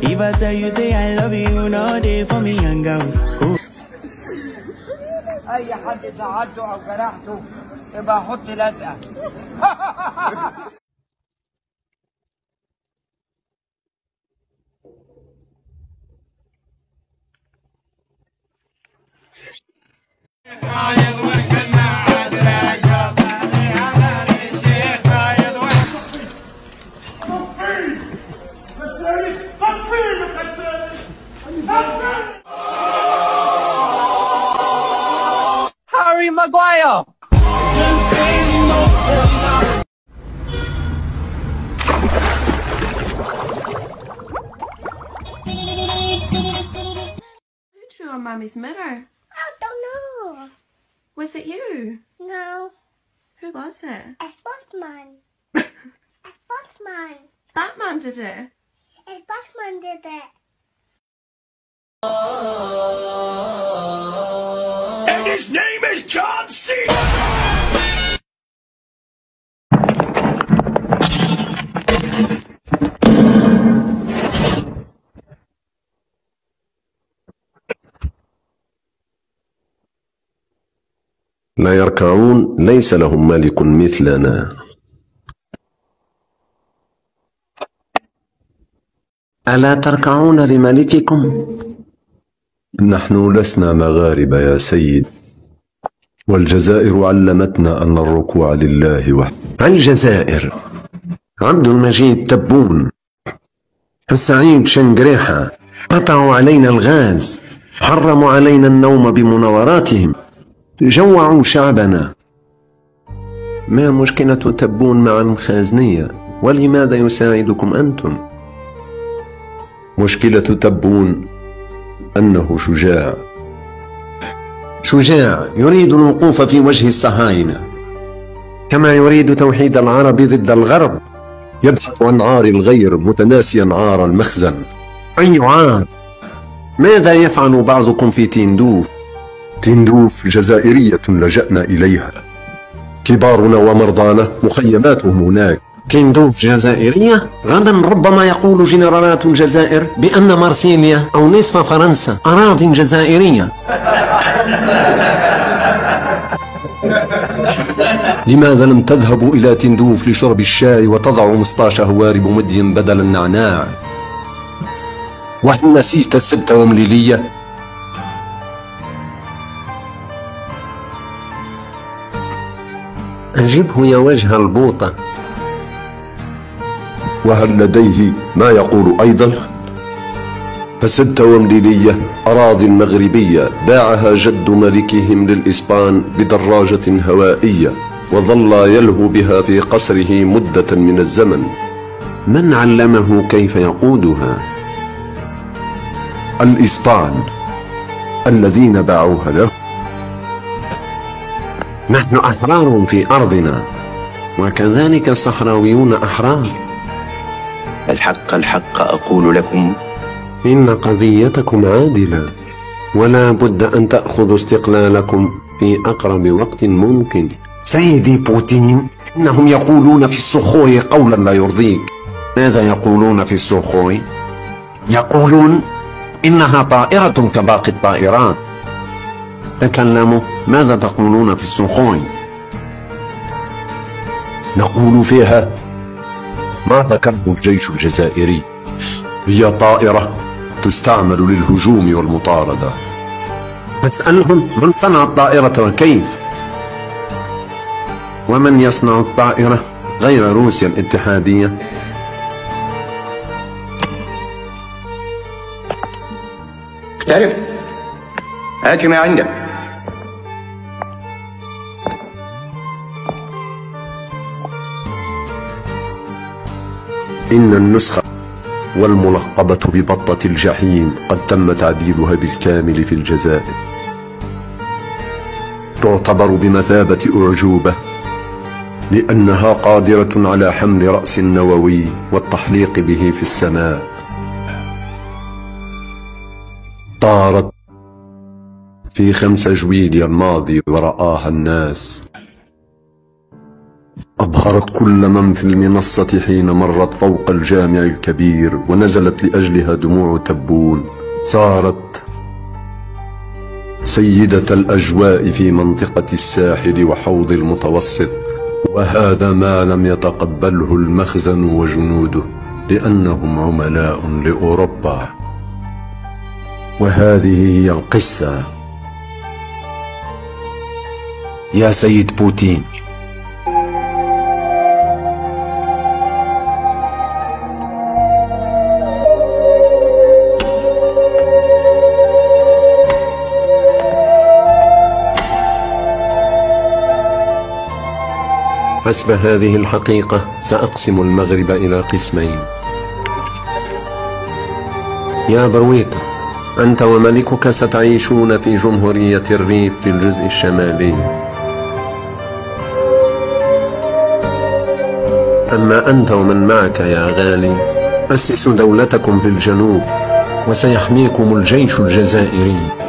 If I tell you say I love you, no day for me young girl. أي حد زعلته أو جرحته يبقى حط لزقة. Maguire! Who drew on Mummy's mirror? I don't know. Was it you? No. Who was it? It's Batman. It's Batman. Batman did it? It's Batman did it. And his name! John C. لا يركعون ليس لهم مالك مثلنا. ألا تركعون لمالككم؟ نحن لسنا مغاربة يا سيد، والجزائر علمتنا أن الركوع لله وحده. الجزائر، عبد المجيد تبون، السعيد شنقريحة، قطعوا علينا الغاز، حرموا علينا النوم بمناوراتهم، جوعوا شعبنا. ما مشكلة تبون مع المخازنية؟ ولماذا يساعدكم أنتم؟ مشكلة تبون أنه شجاع، شجاع يريد الوقوف في وجه الصهاينة، كما يريد توحيد العرب ضد الغرب. يبحث عن عار الغير متناسيا عار المخزن. أي عار؟ ماذا يفعل بعضكم في تندوف؟ تندوف جزائرية لجأنا إليها، كبارنا ومرضانا مخيماتهم هناك. تندوف جزائرية؟ غدا ربما يقول جنرالات الجزائر بأن مارسيليا أو نصف فرنسا أراضي جزائرية. لماذا لم تذهبوا إلى تندوف لشرب الشاي وتضعوا مصطاش هواري بومدهم بدل النعناع؟ وهل نسيت السبت ومليلية؟ أجبه يا وجه البوطة. وهل لديه ما يقول أيضا؟ فسبتة ومليلية أراضي مغربية باعها جد ملكهم للإسبان بدراجة هوائية، وظل يلهو بها في قصره مدة من الزمن. من علمه كيف يقودها؟ الإسبان الذين باعوها له. نحن أحرار في أرضنا، وكذلك الصحراويون أحرار. الحق الحق أقول لكم إن قضيتكم عادلة، ولا بد أن تأخذوا استقلالكم في أقرب وقت ممكن. سيدي بوتين، إنهم يقولون في السخوي قولا لا يرضيك. ماذا يقولون في السخوي؟ يقولون إنها طائرة كباقي الطائرات. تكلموا، ماذا تقولون في السخوي؟ نقول فيها ما ذكره الجيش الجزائري، هي طائرة تستعمل للهجوم والمطاردة. أسألهم من صنع الطائرة وكيف؟ ومن يصنع الطائرة غير روسيا الاتحادية؟ اقترب، هات ما عندك. إن النسخة والملقبة ببطة الجحيم قد تم تعديلها بالكامل في الجزائر. تعتبر بمثابة أعجوبة، لأنها قادرة على حمل رأس النووي والتحليق به في السماء. طارت في 5 جويلية الماضي ورآها الناس. أبهرت كل من في المنصة حين مرت فوق الجامع الكبير ونزلت لأجلها دموع تبون. صارت سيدة الأجواء في منطقة الساحل وحوض المتوسط، وهذا ما لم يتقبله المخزن وجنوده لأنهم عملاء لأوروبا. وهذه هي القصة. يا سيد بوتين، حسب هذه الحقيقة سأقسم المغرب إلى قسمين. يا برويطة، أنت وملكك ستعيشون في جمهورية الريف في الجزء الشمالي، أما أنت ومن معك يا غالي أسسوا دولتكم في الجنوب وسيحميكم الجيش الجزائري.